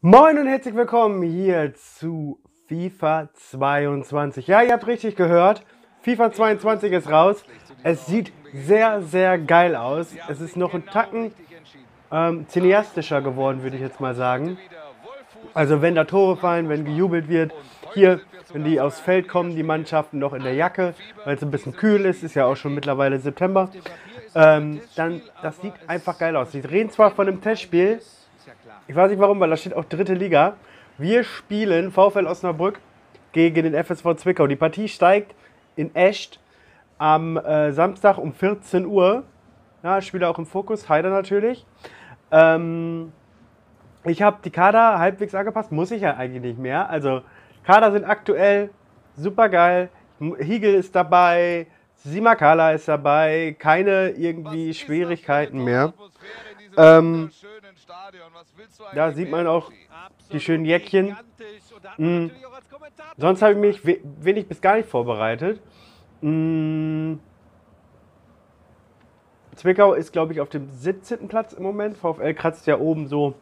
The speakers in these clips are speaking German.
Moin und herzlich willkommen hier zu FIFA 22. Ja, ihr habt richtig gehört, FIFA 22 ist raus. Es sieht sehr, sehr geil aus. Es ist noch ein Tacken cineastischer geworden, würde ich jetzt mal sagen. Also wenn da Tore fallen, wenn gejubelt wird. Hier, wenn die aufs Feld kommen, die Mannschaften noch in der Jacke, weil es ein bisschen kühl ist. Ist ja auch schon mittlerweile September. Dann, das sieht einfach geil aus. Sie reden zwar von einem Testspiel. Ich weiß nicht warum, weil da steht auch Dritte Liga. Wir spielen VfL Osnabrück gegen den FSV Zwickau. Die Partie steigt in Escht am Samstag um 14 Uhr. Ja, Spieler auch im Fokus, Heider natürlich. Ich habe die Kader halbwegs angepasst, muss ich ja eigentlich nicht mehr. Also Kader sind aktuell super geil. Hiegel ist dabei, Simakala ist dabei, keine irgendwie Schwierigkeiten mehr. Da sieht man auch die schönen Jäckchen. Sonst habe ich mich wenig bis gar nicht vorbereitet. Zwickau ist, glaube ich, auf dem 17. Platz im Moment. VfL kratzt ja oben so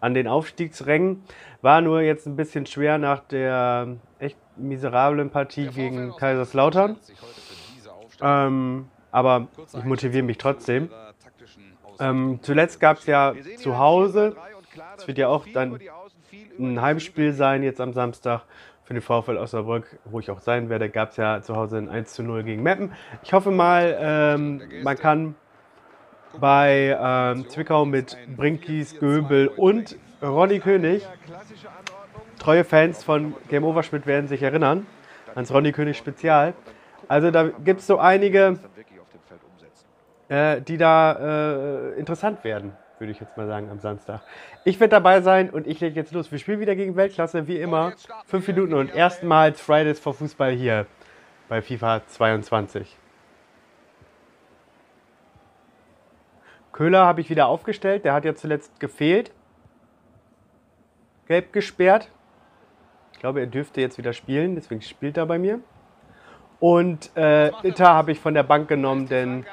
an den Aufstiegsrängen. War nur jetzt ein bisschen schwer nach der echt miserablen Partie gegen Kaiserslautern. Aber ich motiviere mich trotzdem. Zuletzt gab es ja zu Hause, es wird ja auch dann ein Heimspiel sein jetzt am Samstag für den VfL Osnabrück, wo ich auch sein werde, gab es ja zu Hause ein 1:0 gegen Meppen. Ich hoffe mal, man kann bei Zwickau mit Brinkies, Göbel und Ronny König, treue Fans von Game Overschmidt werden sich erinnern, ans Ronny König Spezial. Also da gibt es so einige, die da interessant werden, würde ich jetzt mal sagen, am Samstag. Ich werde dabei sein und ich lege jetzt los. Wir spielen wieder gegen Weltklasse, wie immer. 5 Minuten und erstmals Fridays for Fußball hier bei FIFA 22. Köhler habe ich wieder aufgestellt, der hat ja zuletzt gefehlt. Gelb gesperrt. Ich glaube, er dürfte jetzt wieder spielen, deswegen spielt er bei mir. Und Itta habe ich von der Bank genommen, denn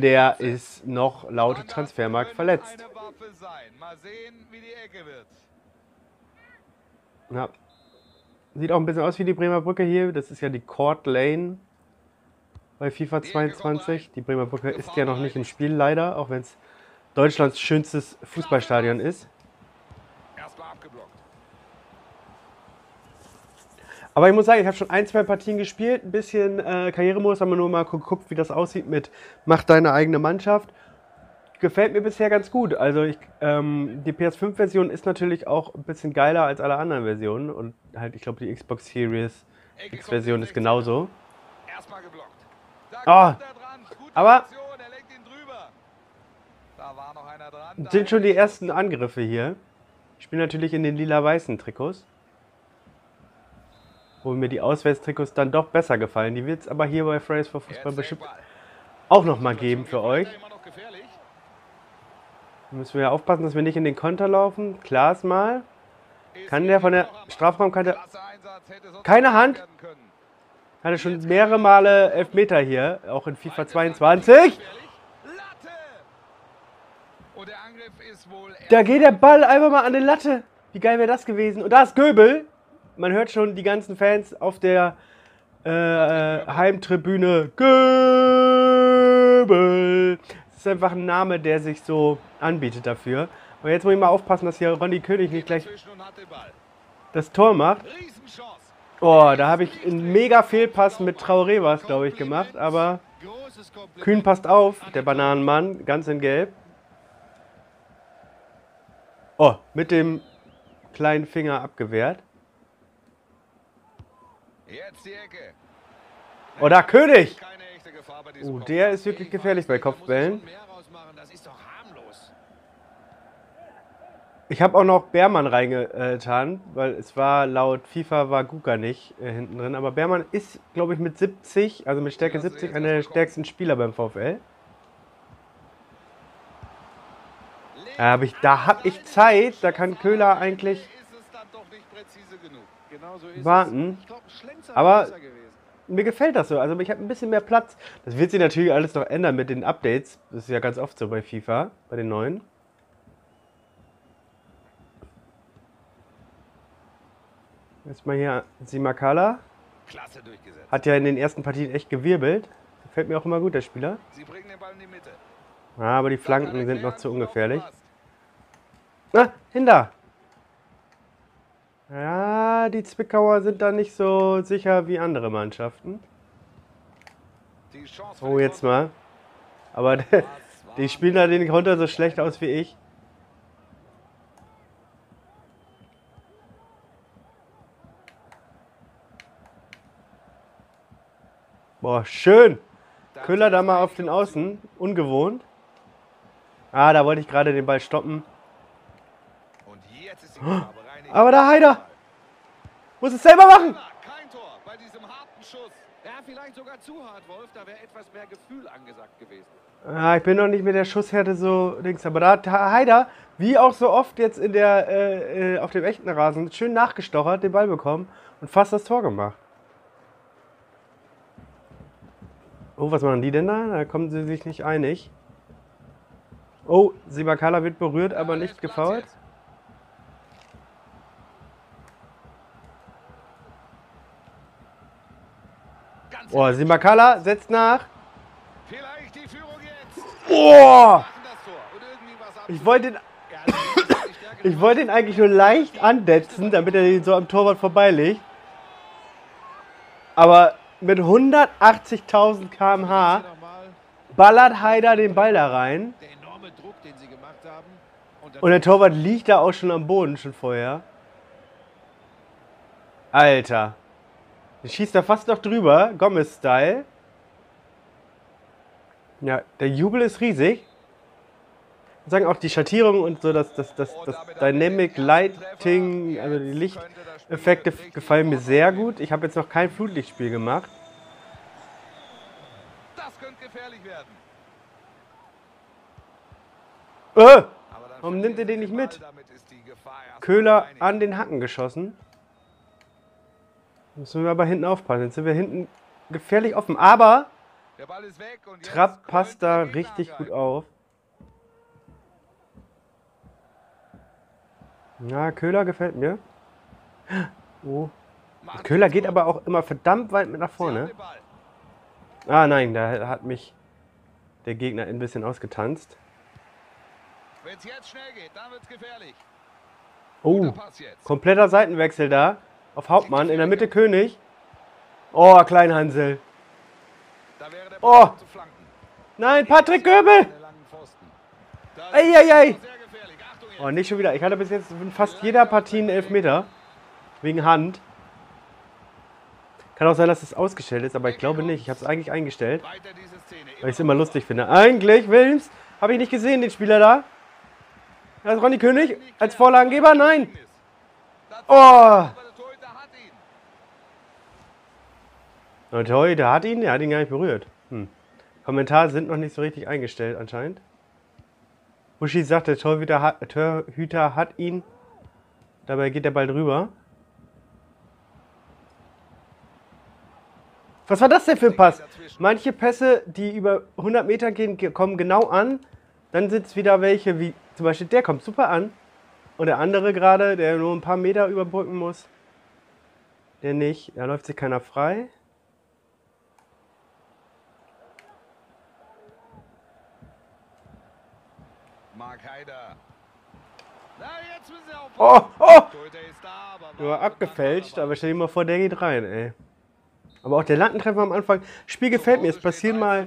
der ist noch laut Transfermarkt verletzt. Ja. Sieht auch ein bisschen aus wie die Bremer Brücke hier. Das ist ja die Court Lane bei FIFA 22. Die Bremer Brücke ist ja noch nicht im Spiel, leider, auch wenn es Deutschlands schönstes Fußballstadion ist. Aber ich muss sagen, ich habe schon ein, zwei Partien gespielt, ein bisschen Karrieremodus, haben wir nur mal geguckt, wie das aussieht mit Mach deine eigene Mannschaft. Gefällt mir bisher ganz gut. Also die PS5-Version ist natürlich auch ein bisschen geiler als alle anderen Versionen. Und halt, ich glaube, die Xbox Series X-Version ist genauso. Oh, aber sind schon die ersten Angriffe hier. Ich spiele natürlich in den lila-weißen Trikots, wo mir die Auswärtstrikots dann doch besser gefallen. Die wird es aber hier bei Fridays for Fußball bestimmt auch nochmal geben für euch. Da müssen wir ja aufpassen, dass wir nicht in den Konter laufen. Klaas mal. Kann der von der Strafraumkante... Keine Hand! Hatte schon mehrere Male Elfmeter hier, auch in FIFA 22. Da geht der Ball einfach mal an die Latte. Wie geil wäre das gewesen? Und da ist Göbel. Man hört schon die ganzen Fans auf der Heimtribüne. Göbel! Das ist einfach ein Name, der sich so anbietet dafür. Aber jetzt muss ich mal aufpassen, dass hier Ronny König nicht gleich das Tor macht. Oh, da habe ich einen mega Fehlpass mit Traoré, was glaube ich, gemacht. Aber Kühn passt auf, der Bananenmann, ganz in Gelb. Oh, mit dem kleinen Finger abgewehrt. Jetzt die Ecke. Oh, da König! Der ist wirklich gefährlich bei Kopfbällen. Ich habe auch noch Beermann reingetan, weil es war laut FIFA war Guka nicht hinten drin. Aber Beermann ist, glaube ich, mit 70, also mit Stärke 70, einer der stärksten Spieler beim VfL. Da hab ich Zeit, da kann Köhler eigentlich warten, aber mir gefällt das so, also ich habe ein bisschen mehr Platz. Das wird sich natürlich alles noch ändern mit den Updates, das ist ja ganz oft so bei FIFA, bei den neuen. Jetzt mal hier Simakala. Klasse durchgesetzt. Hat ja in den ersten Partien echt gewirbelt. Gefällt mir auch immer gut, der Spieler. Sie bringen den Ball in die Mitte. Ah, aber die Flanken sind noch zu ungefährlich. Ah, Hinder. Ja, die Zwickauer sind da nicht so sicher wie andere Mannschaften. Oh, jetzt mal. Aber die spielen da den Konter so schlecht aus wie ich. Boah, schön. Köhler da mal auf den Außen. Ungewohnt. Ah, da wollte ich gerade den Ball stoppen. Aber da Haider. Muss es selber machen. Kein Tor bei diesem harten Schuss. Ja, vielleicht sogar zu hart, Wolf. Da wäre etwas mehr Gefühl angesagt gewesen. Ah, ich bin noch nicht mit der Schusshärte so links. Aber da hat Haider, wie auch so oft jetzt in der, auf dem echten Rasen, schön nachgestochert, den Ball bekommen und fast das Tor gemacht. Oh, was machen die denn da? Da kommen sie sich nicht einig. Oh, Simakala wird berührt, aber nicht gefoult. Oh, Simakala setzt nach. Vielleicht die Führung jetzt. Oh! Ich wollte ihn eigentlich nur leicht andetzen, damit er den so am Torwart vorbeilegt. Aber mit 180.000 km/h ballert Haider den Ball da rein. Der enorme Druck, den sie gemacht haben. Und der Torwart liegt da auch schon am Boden, schon vorher. Alter. Der schießt da fast noch drüber, Gomez-Style. Ja, der Jubel ist riesig. Ich sagen auch die Schattierung und so, das Dynamic Lighting, also die Lichteffekte gefallen mir sehr gut. Ich habe jetzt noch kein Flutlichtspiel gemacht. Das könnte gefährlich werden. Warum nimmt er den nicht mit? Köhler an den Hacken geschossen. Müssen wir aber hinten aufpassen. Jetzt sind wir hinten gefährlich offen. Aber Trapp passt da richtig gut auf. Ja, Köhler gefällt mir. Oh. Köhler geht aber auch immer verdammt weit mit nach vorne. Ah nein, da hat mich der Gegner ein bisschen ausgetanzt. Wenn's jetzt schnell geht, dann wird's gefährlich. Oh, kompletter Seitenwechsel da. Auf Hauptmann, in der Mitte König. Oh, Kleinhansel. Oh. Nein, Patrick Göbel. Eieiei. Oh, nicht schon wieder. Ich hatte bis jetzt in fast jeder Partie einen Elfmeter. Wegen Hand. Kann auch sein, dass es ausgestellt ist, aber ich glaube nicht. Ich habe es eigentlich eingestellt. Weil ich es immer lustig finde. Eigentlich, Wilms, habe ich nicht gesehen, den Spieler da. Da ist Ronny König als Vorlagengeber. Nein. Oh. Und heute hat ihn, der hat ihn gar nicht berührt. Kommentare sind noch nicht so richtig eingestellt anscheinend. Uschi sagt, der Torhüter hat ihn. Dabei geht der Ball drüber. Was war das denn für ein Pass? Manche Pässe, die über 100 Meter gehen, kommen genau an. Dann sind es wieder welche, wie zum Beispiel der kommt super an. Und der andere gerade, der nur ein paar Meter überbrücken muss. Der nicht, da läuft sich keiner frei. Oh, oh! Nur abgefälscht, aber stell dir mal vor, der geht rein, ey. Aber auch der Lattentreffer am Anfang. Spiel gefällt mir, es passieren mal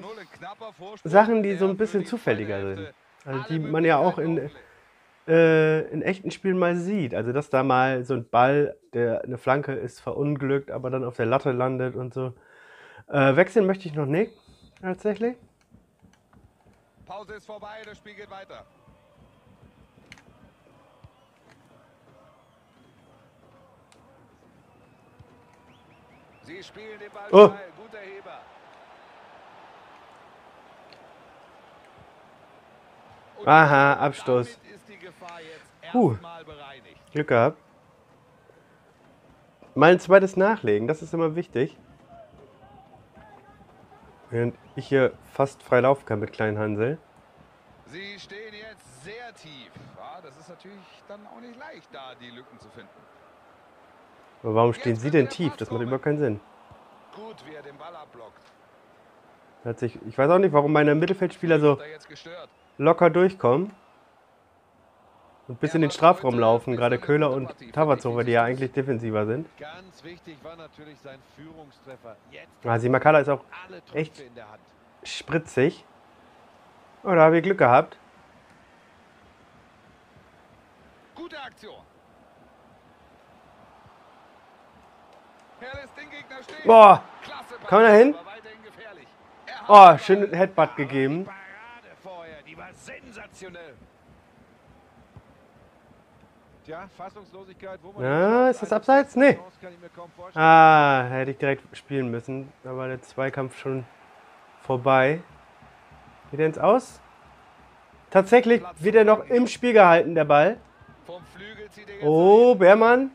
Sachen, die so ein bisschen zufälliger sind. Also die man ja auch in echten Spielen mal sieht. Also dass da mal so ein Ball, der eine Flanke ist, verunglückt, aber dann auf der Latte landet und so. Wechseln möchte ich noch nicht, tatsächlich. Pause ist vorbei, das Spiel geht weiter. Sie spielen den Ball frei, guter Heber. Und aha, Abstoß. Ist die Gefahr jetzt bereinigt. Glück gehabt. Mein zweites Nachlegen, das ist immer wichtig. Während ich hier fast frei laufen kann mit Kleinhansel. Sie stehen jetzt sehr tief. Ja, das ist natürlich dann auch nicht leicht, da die Lücken zu finden. Aber warum stehen sie denn tief? Das macht überhaupt keinen Sinn. Gut, wie er den Ball abblockt. Ich weiß auch nicht, warum meine Mittelfeldspieler so locker durchkommen. Und bis in den Strafraum laufen, gerade Köhler und Tavazow, die ja eigentlich defensiver sind. Ganz wichtig war natürlich sein Führungstreffer. Also Makala ist auch echt spritzig. Oh, da haben wir Glück gehabt. Gute Aktion. Boah, kann man da hin? Oh, schön Headbutt gegeben. Ja, ist das abseits? Nee. Ah, hätte ich direkt spielen müssen. Da war der Zweikampf schon vorbei. Geht er ins Aus? Tatsächlich wird er noch im Spiel gehalten, der Ball. Oh, Beermann.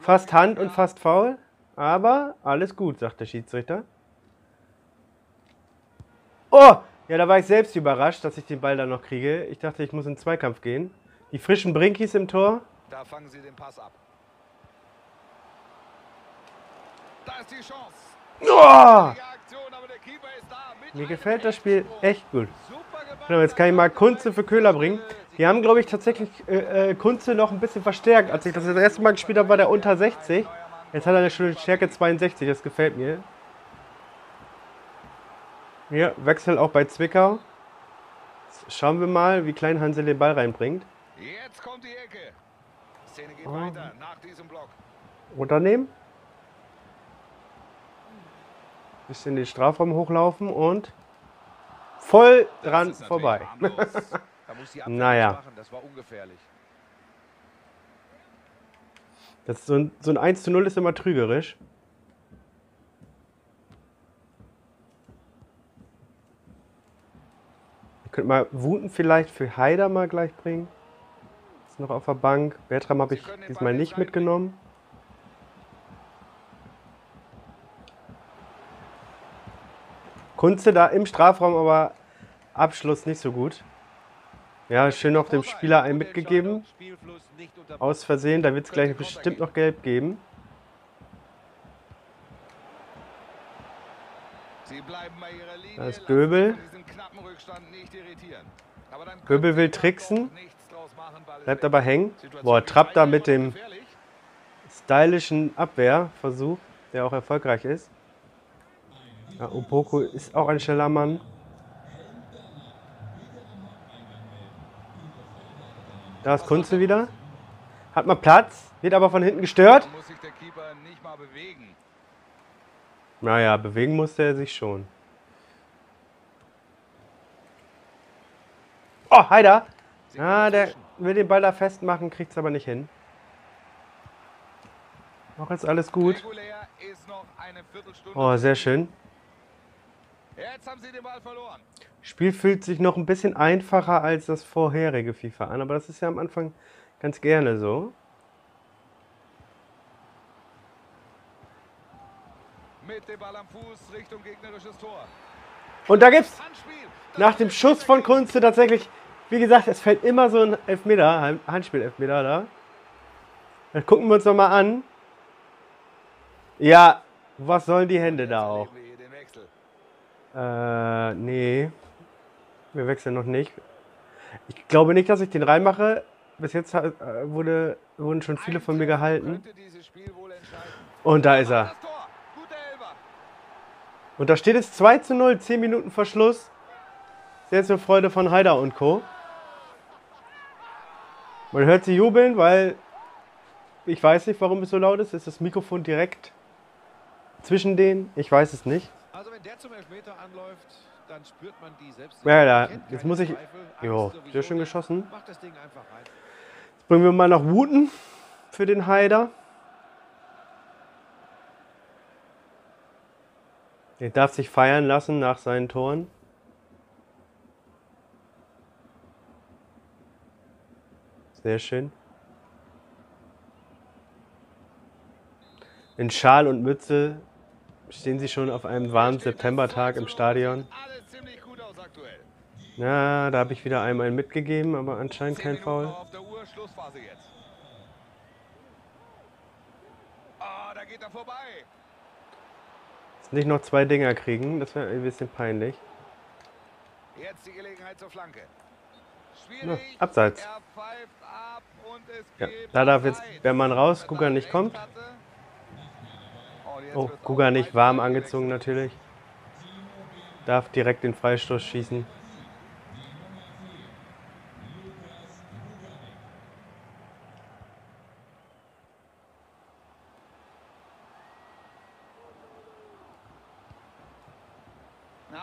Fast Hand und fast Foul. Aber alles gut, sagt der Schiedsrichter. Oh, ja, da war ich selbst überrascht, dass ich den Ball da noch kriege. Ich dachte, ich muss in den Zweikampf gehen. Die frischen Brinkies im Tor. Da fangen sie den Pass ab. Da ist die Chance. Oh! Mir gefällt das Spiel echt gut. Jetzt kann ich mal Kunze für Köhler bringen. Die haben, glaube ich, tatsächlich Kunze noch ein bisschen verstärkt. Als ich das erste Mal gespielt habe, war der unter 60. Jetzt hat er eine schöne Stärke 62. Das gefällt mir. Ja, Wechsel auch bei Zwickau. Jetzt schauen wir mal, wie klein Hansel den Ball reinbringt. Jetzt kommt die Ecke. Szene geht weiter nach diesem Block. Runternehmen. Bisschen in den Strafraum hochlaufen und voll dran vorbei. Da muss die Abwehr machen, das war ungefährlich. Das so ein 1:0 ist immer trügerisch. Ihr könnt mal Wuten vielleicht für Haider mal gleich bringen. Ist noch auf der Bank. Bertram habe ich diesmal nicht mitgenommen. Kunze da im Strafraum, aber Abschluss nicht so gut. Ja, schön auf dem Spieler einen mitgegeben. Aus Versehen, da wird es gleich bestimmt noch gelb geben. Da ist Göbel. Göbel will tricksen. Bleibt aber hängen. Boah, Trapp da mit dem stylischen Abwehrversuch, der auch erfolgreich ist. Ja, Opoku ist auch ein schneller Mann. Da ist Kunze wieder. Hat mal Platz, wird aber von hinten gestört. Muss sich der Keeper nicht mal bewegen. Naja, bewegen musste er sich schon. Oh, Haider. Ah, der will den Ball da festmachen, kriegt es aber nicht hin. Noch ist alles gut. Oh, sehr schön. Jetzt haben sie den Ball verloren. Spiel fühlt sich noch ein bisschen einfacher als das vorherige FIFA an, aber das ist ja am Anfang ganz gerne so. Mit dem Ball am Fuß Richtung gegnerisches Tor. Und da gibt's nach dem Schuss von Kunze tatsächlich, wie gesagt, es fällt immer so ein Elfmeter, Handspiel-Elfmeter da. Das gucken wir uns nochmal an. Ja, was sollen die Hände da auch? Nee. Wir wechseln noch nicht. Ich glaube nicht, dass ich den reinmache. Bis jetzt wurden schon viele von mir gehalten. Und da ist er. Und da steht es 2:0, 10 Minuten Verschluss. Sehr zur Freude von Haider und Co. Man hört sie jubeln, weil ich weiß nicht, warum es so laut ist. Ist das Mikrofon direkt zwischen denen? Ich weiß es nicht. Also wenn der zum Elfmeter anläuft, dann spürt man die selbst. Ja, da. Jetzt muss ich... Jo, sehr schön geschossen. Mach das Ding einfach rein. Jetzt bringen wir mal nach Wuten für den Haider. Er darf sich feiern lassen nach seinen Toren. Sehr schön. In Schal und Mütze stehen sie schon auf einem warmen Septembertag im Stadion. Na, ja, da habe ich wieder einmal mitgegeben, aber anscheinend kein Foul. Da geht er vorbei. Jetzt nicht noch zwei Dinger kriegen, das wäre ein bisschen peinlich. Jetzt die Gelegenheit zur Flanke. Na, abseits. Er pfeift ab und es ja, da darf jetzt, wenn man raus, Guga nicht kommt. Oh, Guga nicht warm angezogen natürlich. Darf direkt den Freistoß schießen.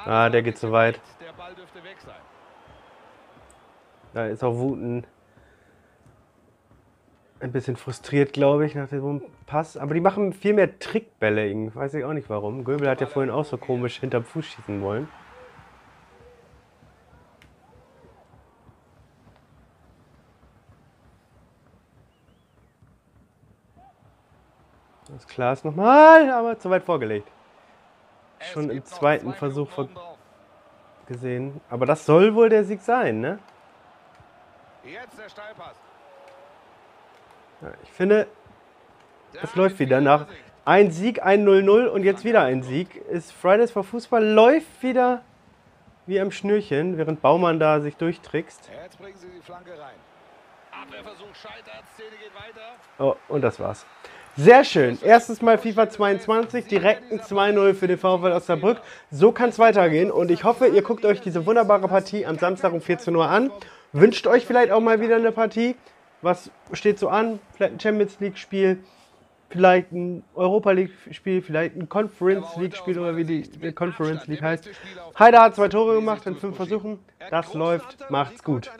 Ah, der geht zu weit. Der Ball dürfte weg sein. Da ist auch Wuten ein bisschen frustriert, glaube ich, nach dem Pass. Aber die machen viel mehr Trickbälle irgendwie. Weiß ich auch nicht warum. Göbel hat ja vorhin auch so komisch hinterm Fuß schießen wollen. Das Glas nochmal, aber zu weit vorgelegt. Schon im zweiten Versuch gesehen. Aber das soll wohl der Sieg sein, ne? Jetzt der Steilpass. Ja, ich finde, es läuft wieder nach. Ein Sieg, ein 0-0 und jetzt wieder ein Sieg. Ist Fridays for Fußball läuft wieder wie am Schnürchen, während Baumann da sich durchtrickst. Jetzt bringen sie die Flanke rein. Abwehrversuch scheitert, Szene geht weiter. Oh, und das war's. Sehr schön. Erstes Mal FIFA 22, direkt ein 2-0 für den VfL Osnabrück. So kann es weitergehen und ich hoffe, ihr guckt euch diese wunderbare Partie am Samstag um 14 Uhr an. Wünscht euch vielleicht auch mal wieder eine Partie. Was steht so an? Vielleicht ein Champions-League-Spiel, vielleicht ein Europa-League-Spiel, vielleicht ein Conference-League-Spiel oder wie die Conference-League heißt. Heider hat 2 Tore gemacht in 5 Versuchen. Das läuft. Macht's gut.